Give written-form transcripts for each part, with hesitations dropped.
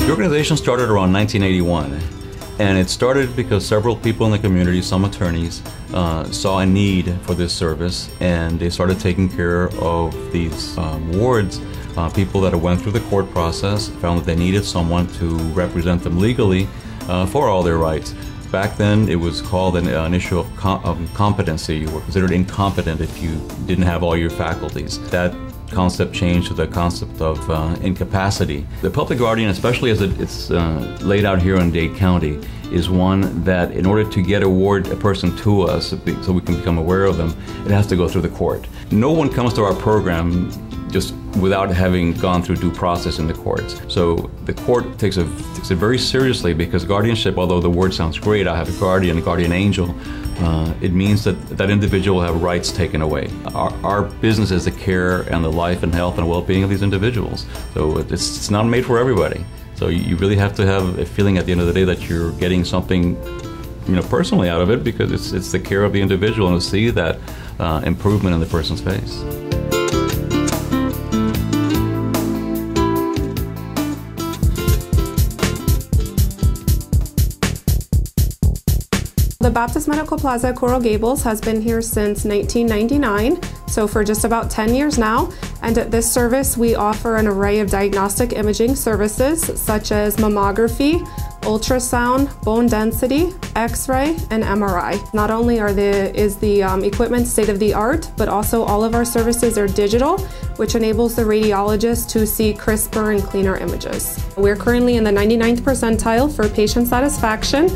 The organization started around 1981, and it started because several people in the community, some attorneys, saw a need for this service, and they started taking care of these wards. People that went through the court process found that they needed someone to represent them legally for all their rights. Back then, it was called an issue of competency. You were considered incompetent if you didn't have all your faculties. That concept changed to the concept of incapacity. The public guardian, especially as it's laid out here in Dade County, is one that in order to get a person to us so we can become aware of them, it has to go through the court. No one comes to our program just without having gone through due process in the courts. So the court takes it very seriously, because guardianship, although the word sounds great, I have a guardian angel, it means that that individual will have rights taken away. Our business is the care and the life and health and well-being of these individuals. So it's not made for everybody. So you really have to have a feeling at the end of the day that you're getting something, you know, personally out of it, because it's the care of the individual, and to see that improvement in the person's face. The Baptist Medical Plaza Coral Gables has been here since 1999, so for just about 10 years now. And at this service, we offer an array of diagnostic imaging services such as mammography, ultrasound, bone density, x-ray, and MRI. Not only is the equipment state-of-the-art, but also all of our services are digital, which enables the radiologist to see crisper and cleaner images. We're currently in the 99th percentile for patient satisfaction.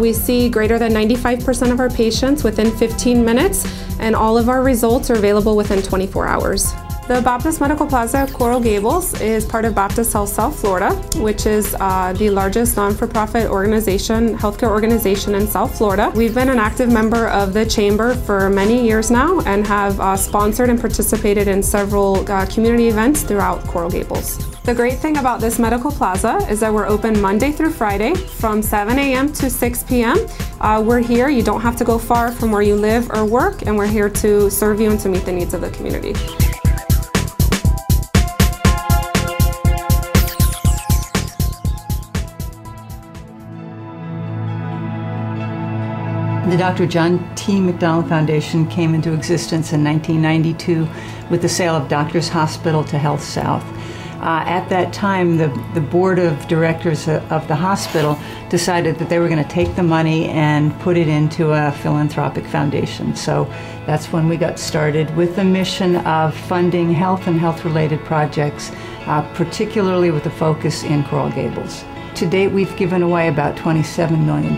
We see greater than 95% of our patients within 15 minutes, and all of our results are available within 24 hours. The Baptist Medical Plaza Coral Gables is part of Baptist Health South Florida, which is the largest non-for-profit healthcare organization in South Florida. We've been an active member of the Chamber for many years now, and have sponsored and participated in several community events throughout Coral Gables. The great thing about this medical plaza is that we're open Monday through Friday from 7 a.m. to 6 p.m. We're here, you don't have to go far from where you live or work, and we're here to serve you and to meet the needs of the community. The Dr. John T. McDonald Foundation came into existence in 1992 with the sale of Doctors Hospital to Health South. At that time, the board of directors of the hospital decided that they were going to take the money and put it into a philanthropic foundation. So that's when we got started with the mission of funding health and health-related projects, particularly with a focus in Coral Gables. To date, we've given away about $27 million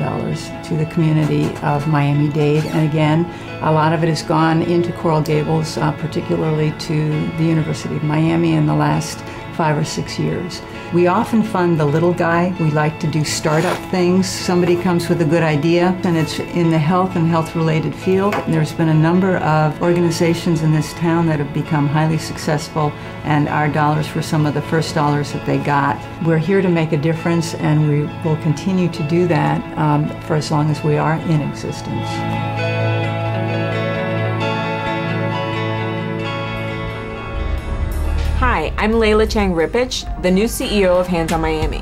to the community of Miami-Dade, and again, a lot of it has gone into Coral Gables, particularly to the University of Miami in the last 5 or 6 years. We often fund the little guy. We like to do startup things. Somebody comes with a good idea, and it's in the health and health-related field. And there's been a number of organizations in this town that have become highly successful, and our dollars were some of the first dollars that they got. We're here to make a difference, and we will continue to do that for as long as we are in existence. Hi, I'm Leila Chang-Rippich, the new CEO of Hands On Miami.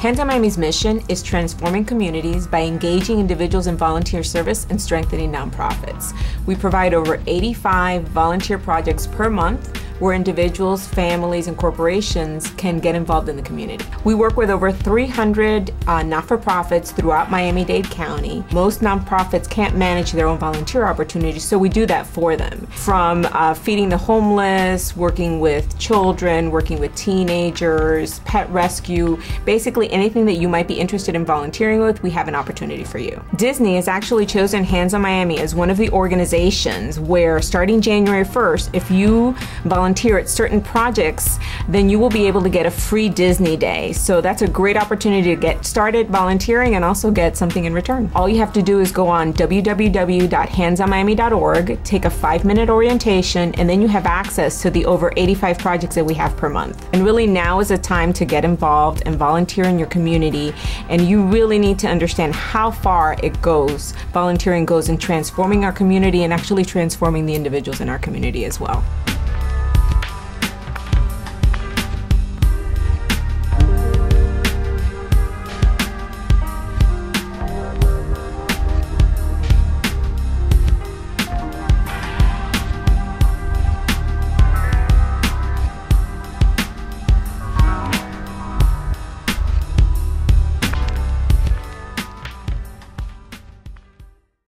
Hands On Miami's mission is transforming communities by engaging individuals in volunteer service and strengthening nonprofits. We provide over 85 volunteer projects per month, where individuals, families, and corporations can get involved in the community. We work with over 300 not-for-profits throughout Miami-Dade County. Most nonprofits can't manage their own volunteer opportunities, so we do that for them. From feeding the homeless, working with children, working with teenagers, pet rescue, basically anything that you might be interested in volunteering with, we have an opportunity for you. Disney has actually chosen Hands On Miami as one of the organizations where, starting January 1st, if you volunteer volunteer at certain projects, then you will be able to get a free Disney day. So that's a great opportunity to get started volunteering and also get something in return. All you have to do is go on www.handsonmiami.org, take a 5-minute orientation, and then you have access to the over 85 projects that we have per month. And really now is a time to get involved and volunteer in your community, and you really need to understand how far it goes. Volunteering goes in transforming our community and actually transforming the individuals in our community as well.